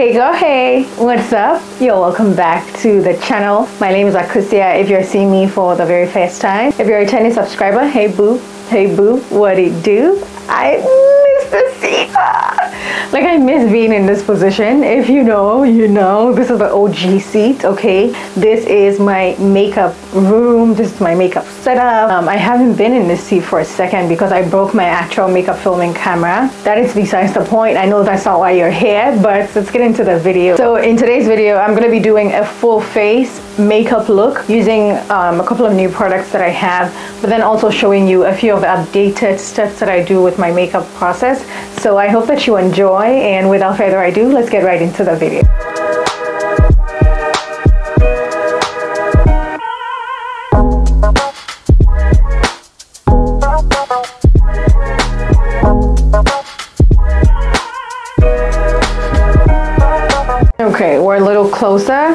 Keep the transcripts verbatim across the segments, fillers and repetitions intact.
Hey girl, hey, what's up? Yo, welcome back to the channel. My name is Akosua if you're seeing me for the very first time. If you're a returning subscriber, hey boo, hey boo, what it do? I miss the seat. Like I miss being in this position. If you know, you know. This is the O G seat, okay? This is my makeup room. This is my makeup setup. Um, I haven't been in this seat for a second because I broke my actual makeup filming camera. That is besides the point. I know that's not why you're here, but let's get into the video. So in today's video, I'm going to be doing a full face makeup look using um, a couple of new products that I have, but then also showing you a few of the updated steps that I do with my makeup process. So I hope that you enjoy, and without further ado, let's get right into the video. Okay, we're a little closer.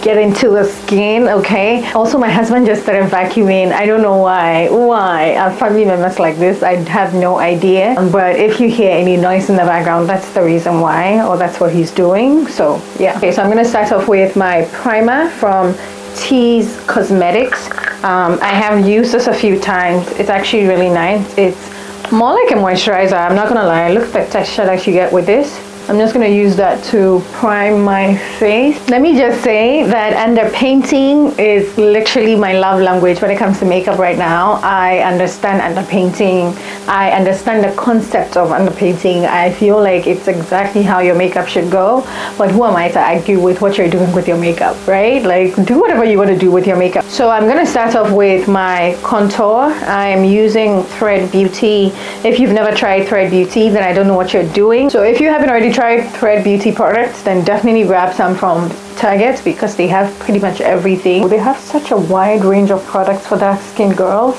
Get into the skin, okay? Also, my husband just started vacuuming. I don't know why. Why? Our family members like this, I have no idea. But if you hear any noise in the background, that's the reason why, or that's what he's doing. So, yeah. Okay, so I'm gonna start off with my primer from Tees Cosmetics. Um, I have used this a few times. It's actually really nice. It's more like a moisturizer, I'm not gonna lie. Look at the texture that you get with this. I'm just gonna use that to prime my face. Let me just say that underpainting is literally my love language when it comes to makeup right now. I understand underpainting. I understand the concept of underpainting. I feel like it's exactly how your makeup should go. But who am I to argue with what you're doing with your makeup, right? Like, do whatever you wanna do with your makeup. So I'm gonna start off with my contour. I'm using Thread Beauty. If you've never tried Thread Beauty, then I don't know what you're doing. So if you haven't already tried try Thread Beauty products, then definitely grab some from Target because they have pretty much everything. They have such a wide range of products for dark skin girls,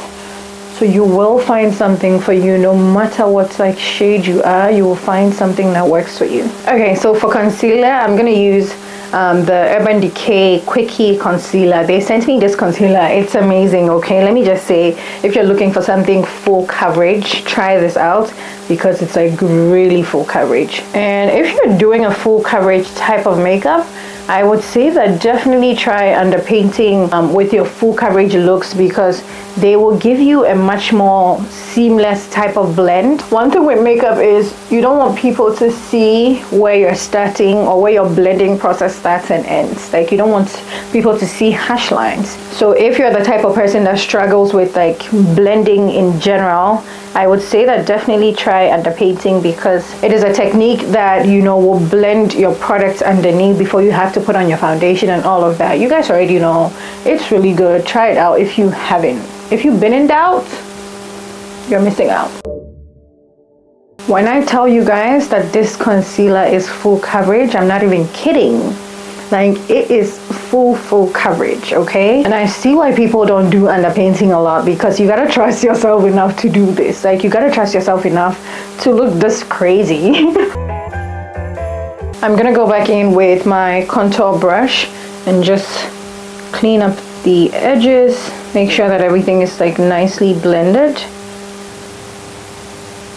so you will find something for you. No matter what like shade you are, you will find something that works for you. Okay, so for concealer, I'm gonna use um, the Urban Decay Quickie Concealer. They sent me this concealer. It's amazing, okay? Let me just say, if you're looking for something full coverage, try this out, because it's like really full coverage. And if you're doing a full coverage type of makeup, I would say that definitely try underpainting um, with your full coverage looks, because they will give you a much more seamless type of blend. One thing with makeup is you don't want people to see where you're starting or where your blending process starts and ends. Like, you don't want people to see hash lines. So if you're the type of person that struggles with like blending in general, I would say that definitely try underpainting, because it is a technique that, you know, will blend your products underneath before you have to put on your foundation and all of that. You guys already know. It's really good. Try it out if you haven't. If you've been in doubt, you're missing out. When I tell you guys that this concealer is full coverage, I'm not even kidding. Like, it is full full coverage, okay? And I see why people don't do underpainting a lot, because you gotta trust yourself enough to do this. Like, you gotta trust yourself enough to look this crazy. I'm gonna go back in with my contour brush and just clean up the edges, make sure that everything is like nicely blended.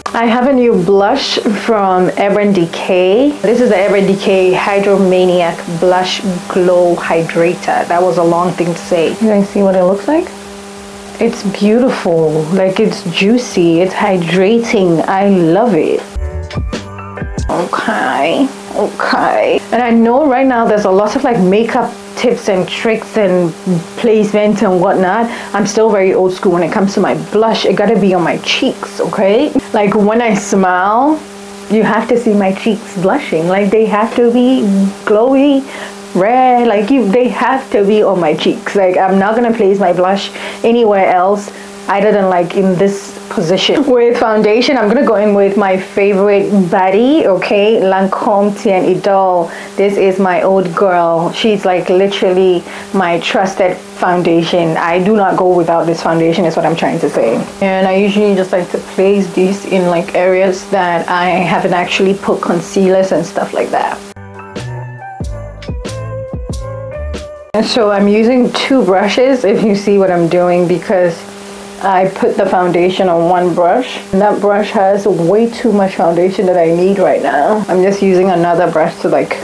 I have a new blush from Urban Decay. This is the Urban Decay Hydromaniac Blush Glow Hydrator. That was a long thing to say. You guys see what it looks like? It's beautiful. Like, it's juicy. It's hydrating. I love it. Okay. Okay. And I know right now there's a lot of like makeup tips and tricks and placements and whatnot. I'm still very old school when it comes to my blush. It gotta be on my cheeks, okay? Like, when I smile, you have to see my cheeks blushing. Like, they have to be glowy, red. Like, you, they have to be on my cheeks. Like, I'm not gonna place my blush anywhere else other than like in this position. With foundation, I'm gonna go in with my favorite baddie, okay? Lancome Teint Idole. This is my old girl. She's like literally my trusted foundation. I do not go without this foundation, is what I'm trying to say. And I usually just like to place these in like areas that I haven't actually put concealers and stuff like that. And so I'm using two brushes, if you see what I'm doing, because I put the foundation on one brush, and that brush has way too much foundation that I need right now. I'm just using another brush to like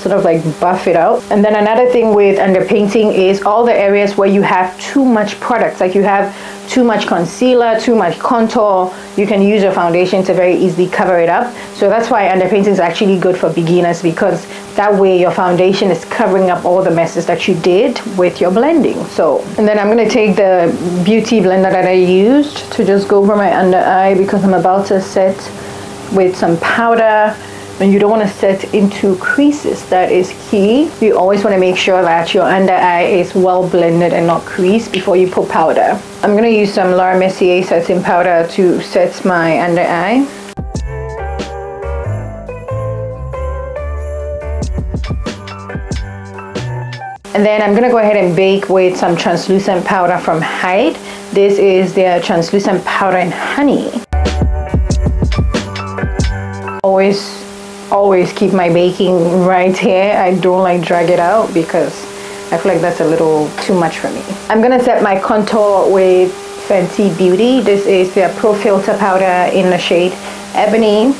sort of like buff it out. And then another thing with under painting is all the areas where you have too much products, like you have too much concealer, too much contour, you can use your foundation to very easily cover it up. So that's why underpainting is actually good for beginners, because that way your foundation is covering up all the messes that you did with your blending. So, and then I'm going to take the beauty blender that I used to just go over my under eye, because I'm about to set with some powder. And you don't want to set into creases, that is key. You always want to make sure that your under eye is well blended and not creased before you put powder. I'm going to use some Laura Mercier setting powder to set my under eye. And then I'm going to go ahead and bake with some translucent powder from Hyde. This is their translucent powder and honey. Always always keep my baking right here. I don't like drag it out because I feel like that's a little too much for me. I'm gonna set my contour with Fenty Beauty. This is their Pro Filter powder in the shade Ebony.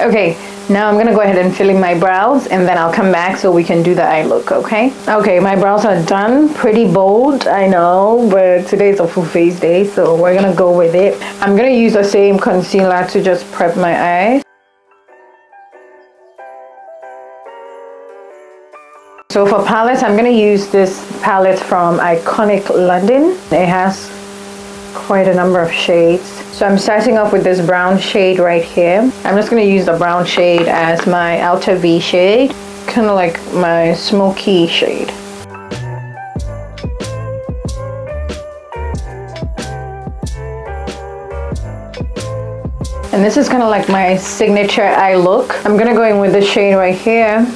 Okay, now I'm gonna go ahead and fill in my brows, and then I'll come back so we can do the eye look. Okay, okay, my brows are done. Pretty bold, I know, but today's a full face day, so we're gonna go with it. I'm gonna use the same concealer to just prep my eyes. So for palette, I'm going to use this palette from Iconic London. It has quite a number of shades. So I'm starting off with this brown shade right here. I'm just going to use the brown shade as my outer V shade, kind of like my smoky shade. And this is kind of like my signature eye look. I'm going to go in with this shade right here.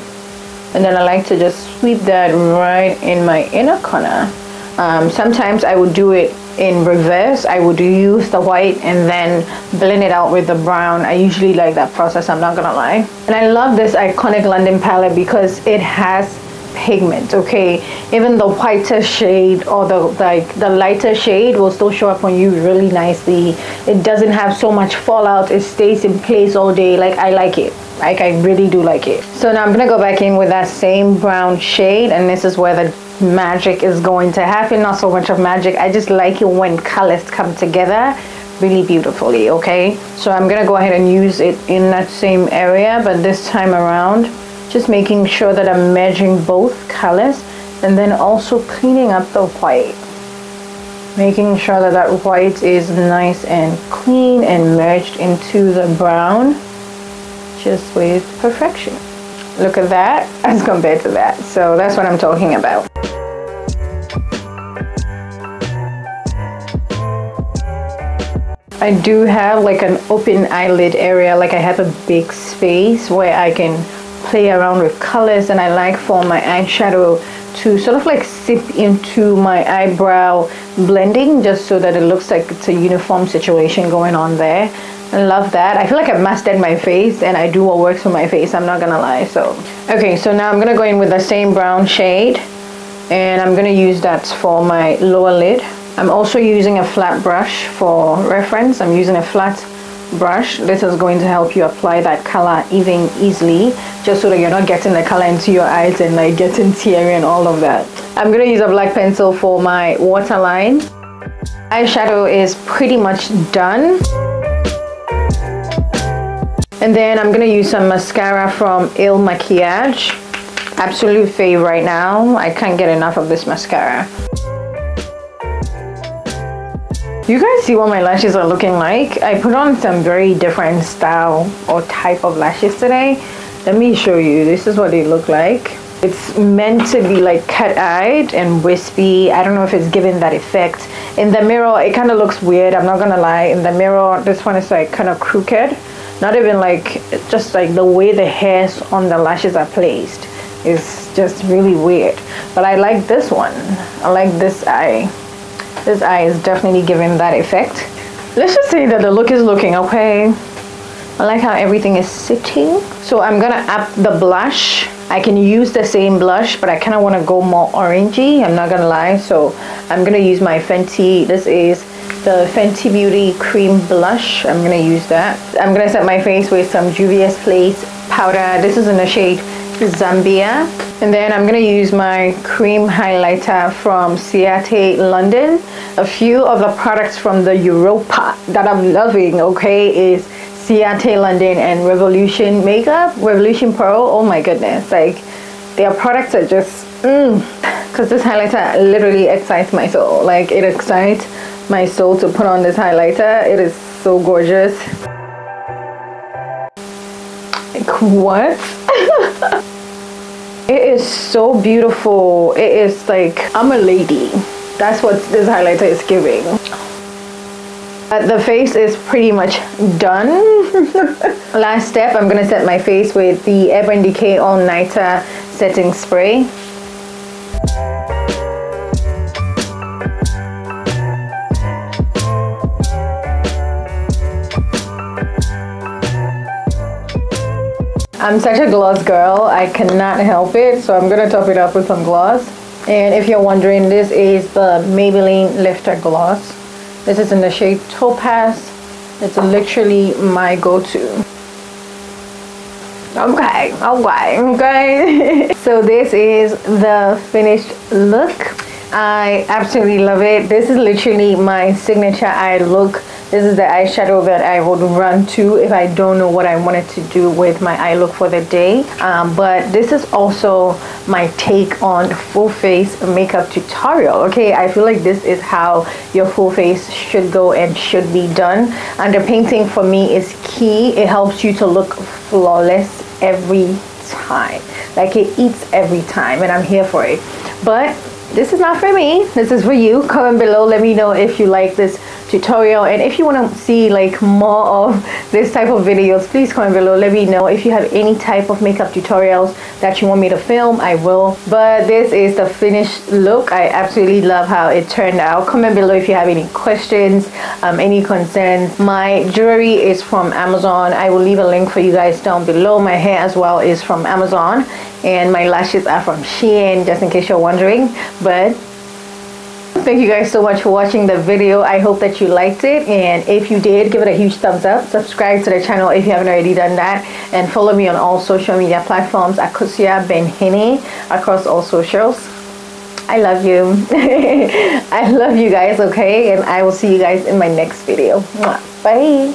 And then I like to just sweep that right in my inner corner. Um, sometimes I would do it in reverse. I would use the white and then blend it out with the brown. I usually like that process, I'm not gonna lie. And I love this Iconic London palette because it has pigment, okay? Even the whiter shade or the like the lighter shade will still show up on you really nicely. It doesn't have so much fallout. It stays in place all day. Like, I like it. Like, I really do like it. So now I'm gonna go back in with that same brown shade, and this is where the magic is going to happen. Not so much of magic, I just like it when colors come together really beautifully, okay? So I'm gonna go ahead and use it in that same area, but this time around just making sure that I'm measuring both colors, and then also cleaning up the white, making sure that that white is nice and clean and merged into the brown just with perfection. Look at that as compared to that. So that's what I'm talking about. I do have like an open eyelid area, like I have a big space where I can play around with colors, and I like for my eyeshadow to sort of like sip into my eyebrow blending just so that it looks like it's a uniform situation going on there. I love that. I feel like I've mastered my face and I do what works for my face, I'm not gonna lie. So okay, so now I'm gonna go in with the same brown shade, and I'm gonna use that for my lower lid. I'm also using a flat brush for reference. I'm using a flat brush. This is going to help you apply that color even easily, just so that you're not getting the color into your eyes and like getting teary and all of that. I'm gonna use a black pencil for my waterline. Eyeshadow is pretty much done. And then I'm gonna use some mascara from Il Makiage. Absolute fave right now. I can't get enough of this mascara. You guys see what my lashes are looking like? I put on some very different style or type of lashes today. Let me show you. This is what they look like. It's meant to be like cat-eyed and wispy. I don't know if it's giving that effect. In the mirror, it kind of looks weird, I'm not gonna lie. In the mirror, this one is like kind of crooked. Not even like, just like the way the hairs on the lashes are placed is just really weird. But I like this one. I like this eye. This eye is definitely giving that effect. Let's just say that the look is looking okay. I like how everything is sitting. So I'm gonna up the blush. I can use the same blush, but I kind of want to go more orangey, I'm not gonna lie. So I'm gonna use my Fenty, this is the Fenty Beauty cream blush. I'm gonna use that. I'm gonna set my face with some Juvia's Place powder. This is in the shade Zambia. And then I'm gonna use my cream highlighter from Ciate London. A few of the products from the Europa that I'm loving, okay, is Ciate London and Revolution makeup, Revolution Pearl. Oh my goodness, like their products are just mm, because this highlighter literally excites my soul. Like it excites my soul to put on this highlighter. It is so gorgeous. Like what? It is so beautiful. It is like I'm a lady. That's what this highlighter is giving. Uh, the face is pretty much done. Last step, I'm gonna set my face with the Urban Decay All Nighter setting spray. I'm such a gloss girl, I cannot help it, so I'm gonna top it up with some gloss. And if you're wondering, this is the Maybelline Lifter Gloss. This is in the shade Topaz. It's literally my go-to. Okay, okay, okay. So this is the finished look. I absolutely love it. This is literally my signature eye look. This is the eyeshadow that I would run to if I don't know what I wanted to do with my eye look for the day. Um, but this is also my take on full face makeup tutorial, okay? I feel like this is how your full face should go and should be done. Underpainting for me is key. It helps you to look flawless every time. Like it eats every time, and I'm here for it. But this is not for me, this is for you. Comment below, let me know if you like this tutorial, and if you want to see like more of this type of videos, please comment below, let me know. If you have any type of makeup tutorials that you want me to film, I will. But this is the finished look. I absolutely love how it turned out. Comment below if you have any questions, um, any concerns. My jewelry is from Amazon. I will leave a link for you guys down below. My hair as well is from Amazon, and my lashes are from Shein, just in case you're wondering. But thank you guys so much for watching the video. I hope that you liked it, and if you did, give it a huge thumbs up. Subscribe to the channel if you haven't already done that, and follow me on all social media platforms, Akosua Benhene, across all socials. I love you. I love you guys, okay? And I will see you guys in my next video. Bye.